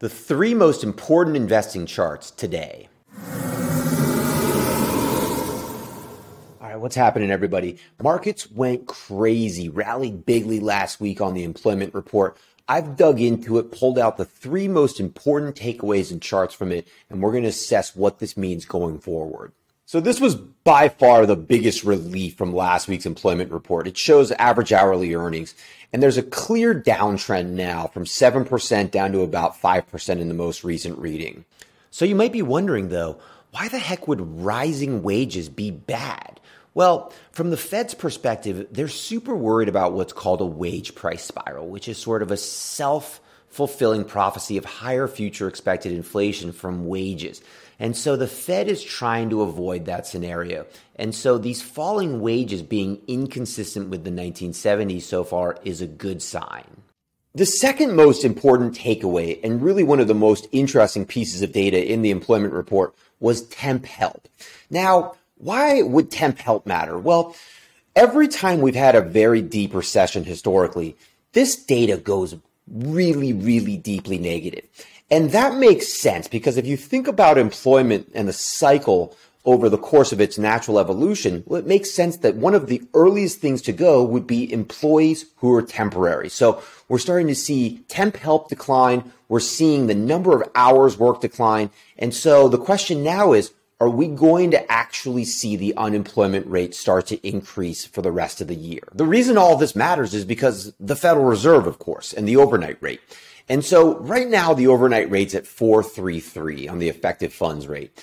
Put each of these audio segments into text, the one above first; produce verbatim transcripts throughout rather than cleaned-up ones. The three most important investing charts today. All right, what's happening, everybody? Markets went crazy, rallied bigly last week on the employment report. I've dug into it, pulled out the three most important takeaways and charts from it, and we're going to assess what this means going forward. So this was by far the biggest relief from last week's employment report. It shows average hourly earnings, and there's a clear downtrend now from seven percent down to about five percent in the most recent reading. So you might be wondering, though, why the heck would rising wages be bad? Well, from the Fed's perspective, they're super worried about what's called a wage price spiral, which is sort of a self fulfilling prophecy of higher future expected inflation from wages. And so the Fed is trying to avoid that scenario. And so these falling wages being inconsistent with the nineteen seventies so far is a good sign. The second most important takeaway, and really one of the most interesting pieces of data in the employment report, was temp help. Now, why would temp help matter? Well, every time we've had a very deep recession historically, this data goes really, really deeply negative. And that makes sense, because if you think about employment and the cycle over the course of its natural evolution, well, it makes sense that one of the earliest things to go would be employees who are temporary. So we're starting to see temp help decline. We're seeing the number of hours worked decline. And so the question now is, are we going to actually see the unemployment rate start to increase for the rest of the year? The reason all this matters is because the Federal Reserve, of course, and the overnight rate. And so right now, the overnight rate's at four point three three on the effective funds rate.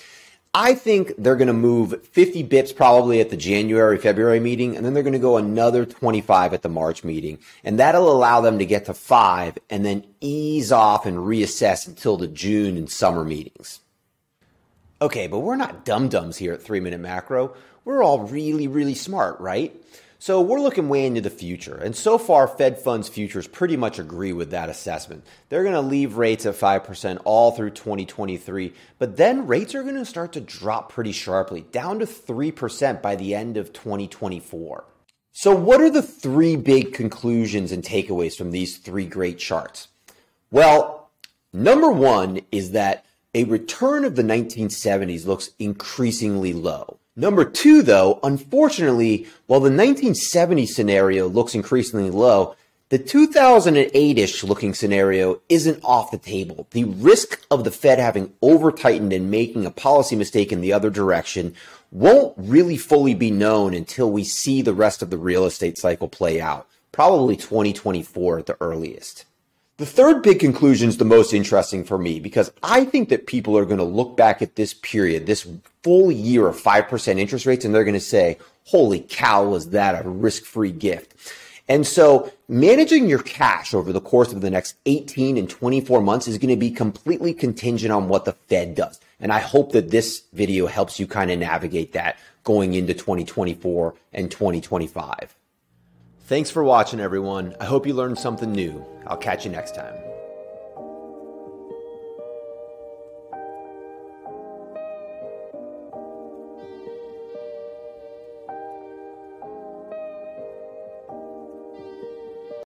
I think they're going to move fifty bips probably at the January, February meeting, and then they're going to go another twenty-five at the March meeting. And that'll allow them to get to five and then ease off and reassess until the June and summer meetings. Okay, but we're not dum-dums here at three minute macro. We're all really, really smart, right? So we're looking way into the future. And so far, Fed Funds Futures pretty much agree with that assessment. They're going to leave rates at five percent all through twenty twenty-three. But then rates are going to start to drop pretty sharply, down to three percent by the end of twenty twenty-four. So what are the three big conclusions and takeaways from these three great charts? Well, number one is that a return of the nineteen seventies looks increasingly low. Number two, though, unfortunately, while the nineteen seventy scenario looks increasingly low, the two thousand eight-ish looking scenario isn't off the table. The risk of the Fed having over-tightened and making a policy mistake in the other direction won't really fully be known until we see the rest of the real estate cycle play out, probably twenty twenty-four at the earliest. The third big conclusion is the most interesting for me, because I think that people are going to look back at this period, this full year of five percent interest rates, and they're going to say, holy cow, was that a risk-free gift? And so managing your cash over the course of the next eighteen and twenty-four months is going to be completely contingent on what the Fed does. And I hope that this video helps you kind of navigate that going into twenty twenty-four and twenty twenty-five. Thanks for watching, everyone. I hope you learned something new. I'll catch you next time.